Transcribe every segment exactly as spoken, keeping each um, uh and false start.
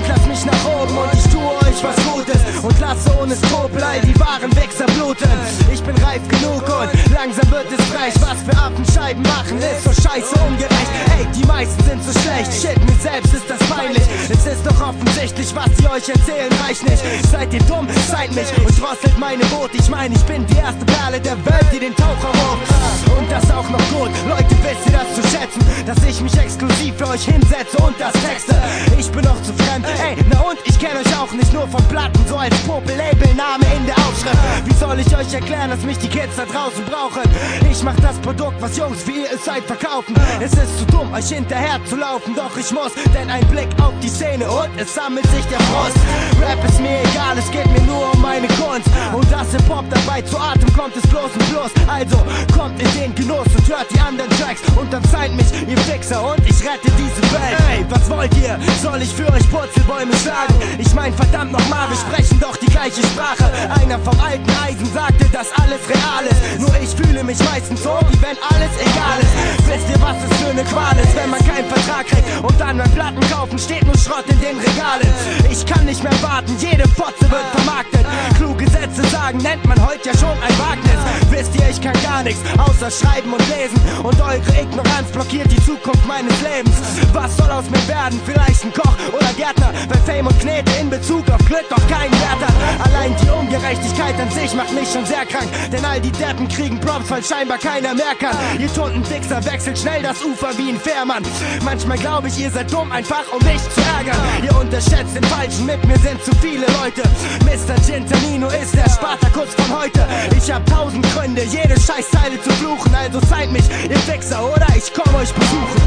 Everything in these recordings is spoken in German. dann lass mich nach oben und ich tue euch was Gutes und lasse ohne Skrupel die wahren Wichser bluten. Ich bin reif genug und langsam wird es reich. Was wir Appenscheiben machen ist so scheiße ungerecht. Ey, die meisten sind so schlecht, shit, mir selbst ist das peinlich. Es ist doch offensichtlich, was die euch erzählen reicht nicht. Seid ihr dumm, seid mich und drosselt meine Boot. Ich meine, ich bin die erste Perle der Welt, die den Taucher hochtragt. Und das auch noch gut, Leute, wisst ihr das zu schätzen, dass ich mich exklusiv für euch hinsetze und das texte. Ich bin noch zu fremd, ey, na und ich kenne euch auch nicht nur von Platten, so als Popel-Label-Name in der Aufschrift. Wie soll ich euch erklären, dass mich die Kids da draußen brauchen? Ich mach das Produkt, was Jungs wie ihr es seid verkaufen. Es ist zu dumm, euch hinterher zu laufen, doch ich muss, denn ein Blick auf die Szene und es sammelt sich der Frust. Rap ist mir egal, es geht mir nur um meine Kunst und das Hip-Hop dabei zu Atem kommt es bloß und bloß. Also kommt in den Genuss und hört die anderen Tracks und dann zeigt mich, ihr Wichser, und ich rette diese Welt. Ey, was wollt ihr? Soll ich für euch Purzelbäume schlagen? Ich mein, verdammt nochmal, wir sprechen doch die gleiche Sprache. Einer vom alten Eisen sagte, dass alles real ist. Nur ich fühle mich meistens so, wie wenn alles egal ist. Wisst ihr, was es für eine Qual ist, wenn man keinen Vertrag kriegt und dann beim Platten kaufen steht nur Schrott in den Regalen. Ich kann nicht mehr warten, jede Fotze wird vermarktet. Kluge Sätze sagen, nennt man heute ja schon ein Wagnis. Wisst ihr, ich kann gar nichts, außer schreiben und lesen und eure Ignoranz blockiert die Zukunft meines Lebens. Was soll aus mir werden? Vielleicht ein Koch oder Gärtner, weil Fame und Knete in Bezug auf Glück doch keinen Wert hat. Allein die Ungerechtigkeit an sich macht mich schon sehr krank, denn all die Deppen kriegen Props, weil scheinbar keiner mehr kann. Ihr toten Wichser wechselt schnell das Ufer wie ein Fährmann. Manchmal glaube ich, ihr seid dumm, einfach um mich zu ärgern. Ihr unterschätzt den Falschen, mit mir sind zu viele Leute. Mister Jintanino ist der Spartakus von heute. Ich hab tausend Gründe, jede Scheißzeile zu fluchen, also seid mich, ihr Wichser, oder ich komm euch besuchen.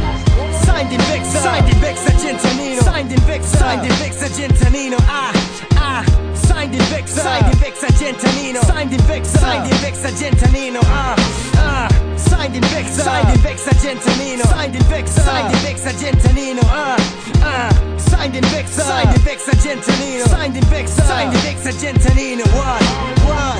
Sein den Wichser, sein den Wichser Jintanino, sein den Wichser, sein den Wichser Jintanino, ah, ah, sein den Wichser, sein den Wichser Jintanino, sein den Wichser, sein den Wichser Jintanino, ah, ah, sein den Wichser, sein den Wichser Jintanino, sein den Wichser, sein den Wichser Jintanino, ah, ah, sein den Wichser, sein den Wichser Jintanino, sein den Wichser, sein den Wichser Jintanino, wow, wow.